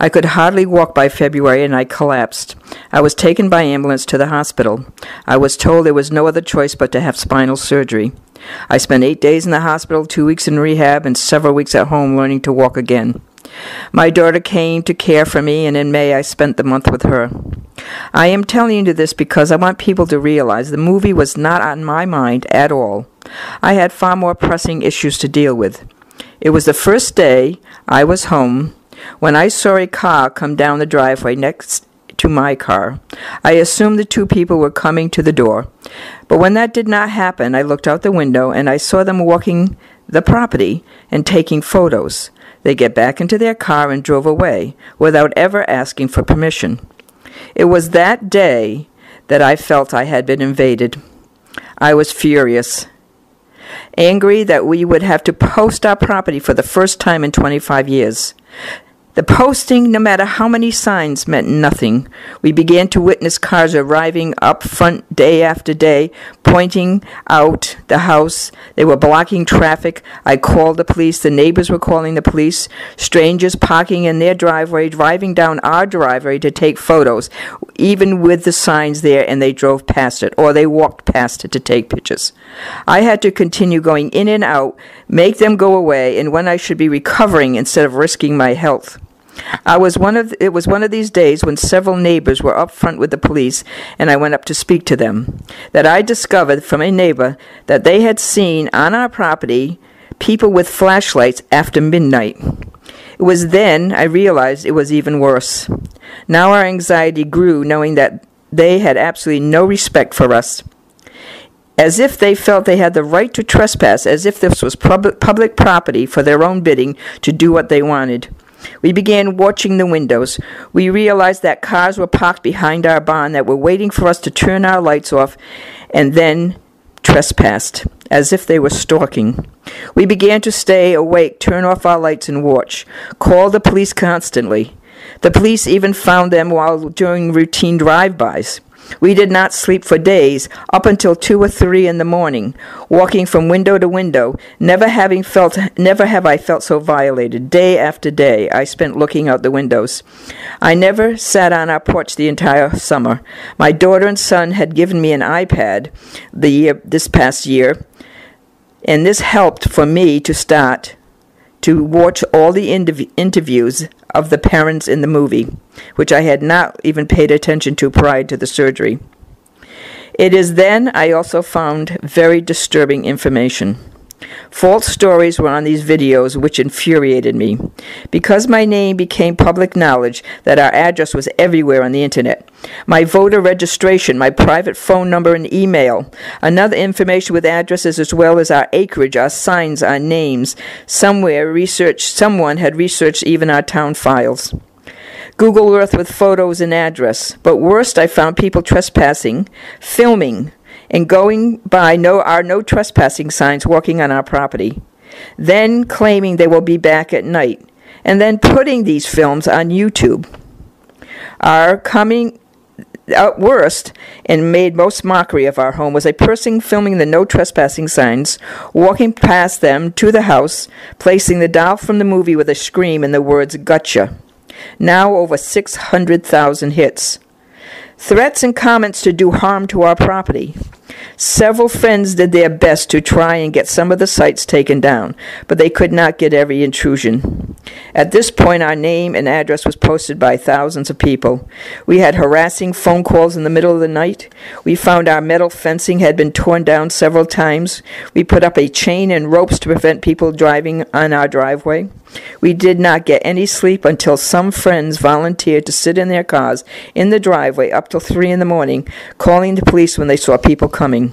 I could hardly walk by February, and I collapsed. I was taken by ambulance to the hospital. I was told there was no other choice but to have spinal surgery. I spent 8 days in the hospital, 2 weeks in rehab, and several weeks at home learning to walk again. My daughter came to care for me, and in May I spent the month with her. I am telling you this because I want people to realize the movie was not on my mind at all. I had far more pressing issues to deal with. It was the first day I was home when I saw a car come down the driveway next to my car. I assumed the two people were coming to the door. But when that did not happen, I looked out the window and I saw them walking the property and taking photos. They get back into their car and drove away without ever asking for permission. It was that day that I felt I had been invaded. I was furious, angry that we would have to post our property for the first time in 25 years. The posting, no matter how many signs, meant nothing. We began to witness cars arriving up front day after day, pointing out the house. They were blocking traffic. I called the police. The neighbors were calling the police. Strangers parking in their driveway, driving down our driveway to take photos, even with the signs there, and they drove past it, or they walked past it to take pictures. I had to continue going in and out, make them go away, and when I should be recovering instead of risking my health. It was one of these days when several neighbors were up front with the police, and I went up to speak to them, that I discovered from a neighbor that they had seen on our property people with flashlights after midnight. It was then I realized it was even worse. Now our anxiety grew, knowing that they had absolutely no respect for us, as if they felt they had the right to trespass, as if this was public property for their own bidding to do what they wanted. We began watching the windows. We realized that cars were parked behind our barn that were waiting for us to turn our lights off and then trespassed, as if they were stalking. We began to stay awake, turn off our lights and watch, call the police constantly. The police even found them while doing routine drive-bys. We did not sleep for days, up until 2 or 3 in the morning, walking from window to window, never have I felt so violated. Day after day, I spent looking out the windows. I never sat on our porch the entire summer. My daughter and son had given me an iPad this past year, and this helped for me to start to watch all the interviews of the parents in the movie, which I had not even paid attention to prior to the surgery. It is then I also found very disturbing information. False stories were on these videos, which infuriated me. Because my name became public knowledge, that our address was everywhere on the internet, my voter registration, my private phone number and email, another information with addresses, as well as our acreage, our signs, our names. Someone had researched even our town files. Google Earth with photos and address. But worst, I found people trespassing, filming, and going by our no trespassing signs, walking on our property, then claiming they will be back at night, and then putting these films on YouTube. Our coming worst and made most mockery of our home was a person filming the no trespassing signs, walking past them to the house, placing the doll from the movie with a scream and the words, "Gotcha." Now over 600,000 hits. Threats and comments to do harm to our property. Several friends did their best to try and get some of the sites taken down, but they could not get every intrusion. At this point, our name and address was posted by thousands of people. We had harassing phone calls in the middle of the night. We found our metal fencing had been torn down several times. We put up a chain and ropes to prevent people driving on our driveway. We did not get any sleep until some friends volunteered to sit in their cars in the driveway up till 3 a.m, calling the police when they saw people coming.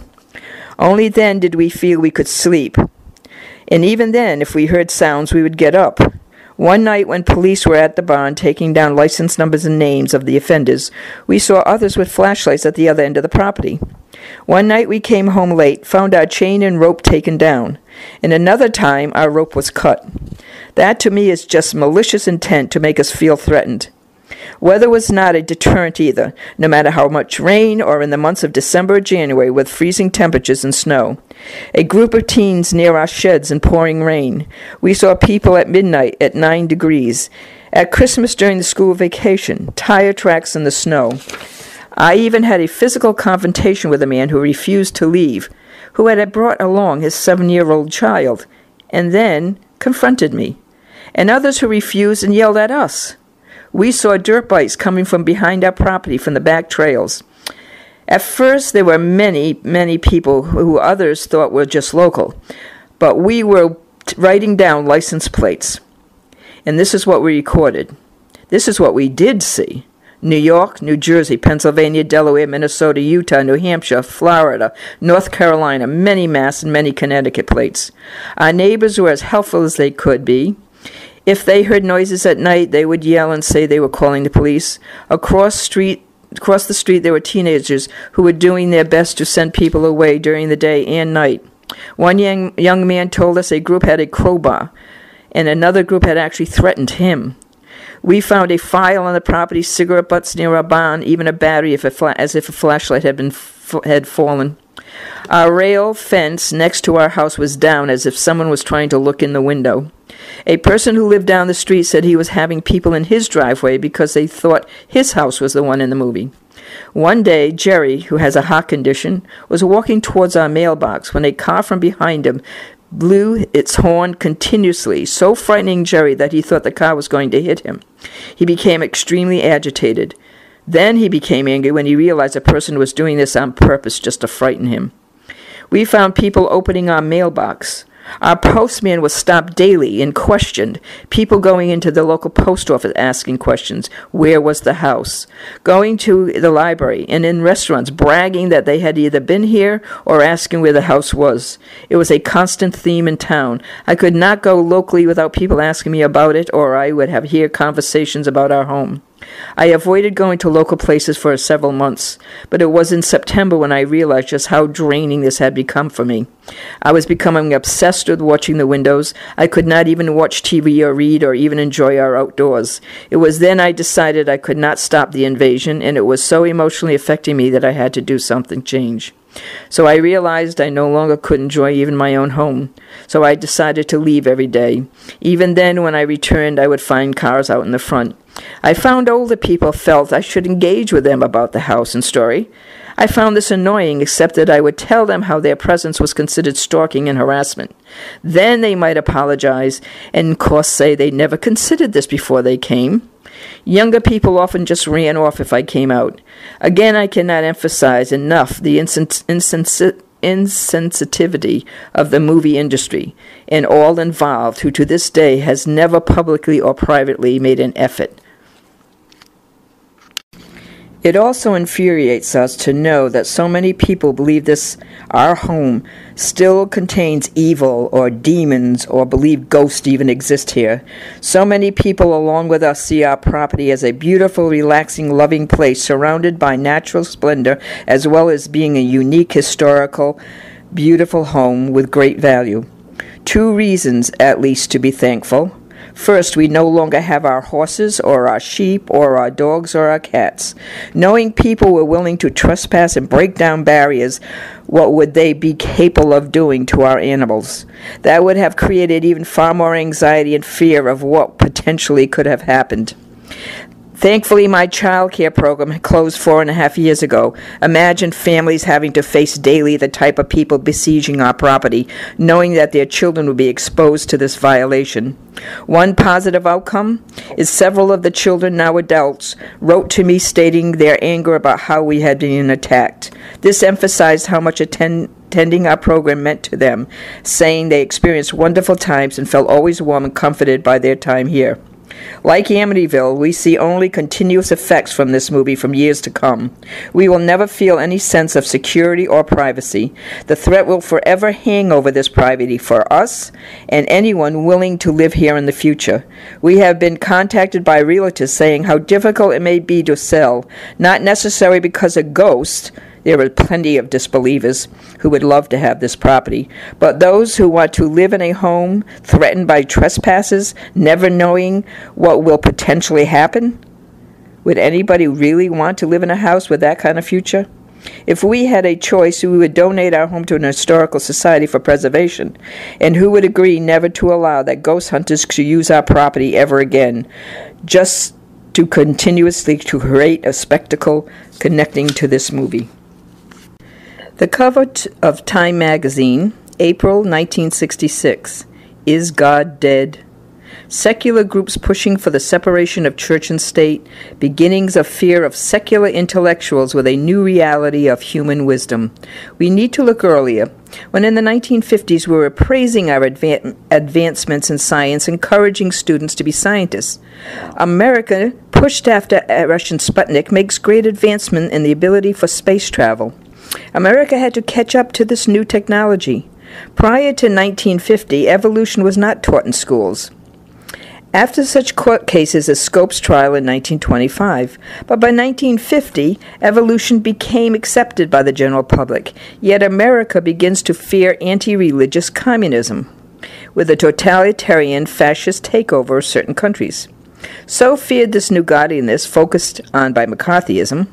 Only then did we feel we could sleep. And even then, if we heard sounds, we would get up. One night when police were at the barn taking down license numbers and names of the offenders, we saw others with flashlights at the other end of the property. One night we came home late, found our chain and rope taken down, and another time our rope was cut. That to me is just malicious intent to make us feel threatened. Weather was not a deterrent either, no matter how much rain or in the months of December or January with freezing temperatures and snow. A group of teens near our sheds in pouring rain. We saw people at midnight at 9 degrees. At Christmas during the school vacation, tire tracks in the snow. I even had a physical confrontation with a man who refused to leave, who had brought along his 7-year-old child, and then confronted me, and others who refused and yelled at us. We saw dirt bikes coming from behind our property from the back trails. At first, there were many, many people who others thought were just local, but we were writing down license plates. And this is what we recorded. This is what we did see. New York, New Jersey, Pennsylvania, Delaware, Minnesota, Utah, New Hampshire, Florida, North Carolina, many Mass and many Connecticut plates. Our neighbors were as helpful as they could be. If they heard noises at night, they would yell and say they were calling the police. Across the street, there were teenagers who were doing their best to send people away during the day and night. One young man told us a group had a crowbar, and another group had actually threatened him. We found a file on the property, cigarette butts near our barn, even a battery as if a flashlight had fallen. Our rail fence next to our house was down as if someone was trying to look in the window. A person who lived down the street said he was having people in his driveway because they thought his house was the one in the movie. One day, Jerry, who has a heart condition, was walking towards our mailbox when a car from behind him blew its horn continuously, so frightening Jerry that he thought the car was going to hit him. He became extremely agitated. Then he became angry when he realized a person was doing this on purpose just to frighten him. We found people opening our mailbox. Our postman was stopped daily and questioned. People going into the local post office asking questions. Where was the house? Going to the library and in restaurants bragging that they had either been here or asking where the house was. It was a constant theme in town. I could not go locally without people asking me about it, or I would have heard conversations about our home. I avoided going to local places for several months, but it was in September when I realized just how draining this had become for me. I was becoming obsessed with watching the windows. I could not even watch TV or read or even enjoy our outdoors. It was then I decided I could not stop the invasion, and it was so emotionally affecting me that I had to do something change. So I realized I no longer could enjoy even my own home, so I decided to leave every day. Even then, when I returned, I would find cars out in the front. I found older people felt I should engage with them about the house and story. I found this annoying, except that I would tell them how their presence was considered stalking and harassment. Then they might apologize and, of course, say they never considered this before they came. Younger people often just ran off if I came out. Again, I cannot emphasize enough the insensitivity of the movie industry and all involved, who to this day has never publicly or privately made an effort. It also infuriates us to know that so many people believe this, our home, still contains evil or demons, or believe ghosts even exist here. So many people along with us see our property as a beautiful, relaxing, loving place surrounded by natural splendor, as well as being a unique, historical, beautiful home with great value. Two reasons, at least, to be thankful. First, we no longer have our horses or our sheep or our dogs or our cats. Knowing people were willing to trespass and break down barriers, what would they be capable of doing to our animals? That would have created even far more anxiety and fear of what potentially could have happened. Thankfully, my child care program closed 4.5 years ago. Imagine families having to face daily the type of people besieging our property, knowing that their children would be exposed to this violation. One positive outcome is several of the children, now adults, wrote to me stating their anger about how we had been attacked. This emphasized how much attending our program meant to them, saying they experienced wonderful times and felt always warm and comforted by their time here. Like Amityville, we see only continuous effects from this movie from years to come. We will never feel any sense of security or privacy. The threat will forever hang over this property for us and anyone willing to live here in the future. We have been contacted by realtors saying how difficult it may be to sell, not necessarily because a ghost. There are plenty of disbelievers who would love to have this property. But those who want to live in a home threatened by trespasses, never knowing what will potentially happen? Would anybody really want to live in a house with that kind of future? If we had a choice, we would donate our home to an historical society for preservation. And who would agree never to allow that ghost hunters to use our property ever again? Just to continuously to create a spectacle connecting to this movie. The cover of Time magazine, April 1966, Is God Dead? Secular groups pushing for the separation of church and state, beginnings of fear of secular intellectuals with a new reality of human wisdom. We need to look earlier, when in the 1950s we were praising our advancements in science, encouraging students to be scientists. America, pushed after Russian Sputnik, makes great advancement in the ability for space travel. America had to catch up to this new technology. Prior to 1950, evolution was not taught in schools. After such court cases as Scope's trial in 1925, but by 1950, evolution became accepted by the general public, yet America begins to fear anti-religious communism, with a totalitarian fascist takeover of certain countries. So feared this new godliness focused on by McCarthyism,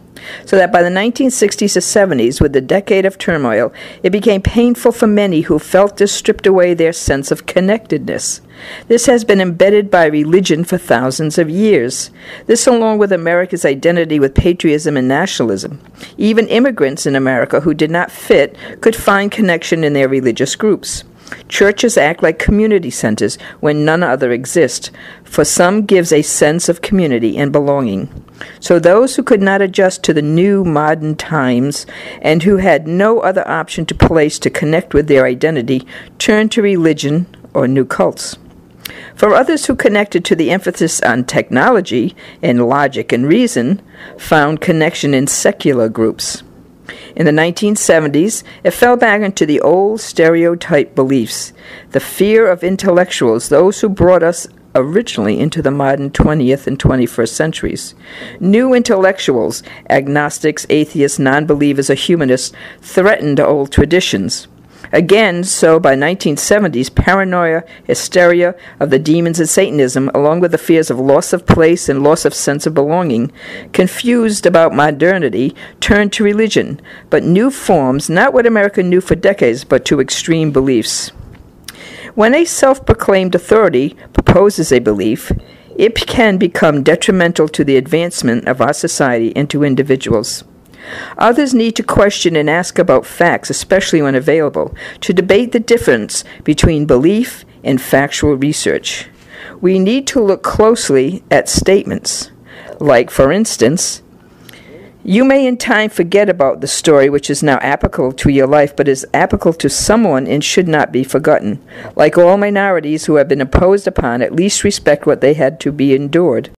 so that by the 1960s and 70s, with the decade of turmoil, it became painful for many who felt this stripped away their sense of connectedness. This has been embedded by religion for thousands of years. This, along with America's identity with patriotism and nationalism. Even immigrants in America who did not fit could find connection in their religious groups. Churches act like community centers when none other exist, for some gives a sense of community and belonging. So those who could not adjust to the new modern times and who had no other option to place to connect with their identity turned to religion or new cults. For others who connected to the emphasis on technology and logic and reason, found connection in secular groups. In the 1970s, it fell back into the old stereotype beliefs, the fear of intellectuals, those who brought us originally into the modern 20th and 21st centuries. New intellectuals, agnostics, atheists, non-believers, or humanists, threatened old traditions. Again, so by 1970s, paranoia, hysteria of the demons and Satanism, along with the fears of loss of place and loss of sense of belonging, confused about modernity, turned to religion, but new forms, not what America knew for decades, but to extreme beliefs. When a self-proclaimed authority proposes a belief, it can become detrimental to the advancement of our society and to individuals. Others need to question and ask about facts, especially when available, to debate the difference between belief and factual research. We need to look closely at statements, like, for instance, you may in time forget about the story which is now applicable to your life, but is applicable to someone and should not be forgotten. Like all minorities who have been imposed upon, at least respect what they had to be endured.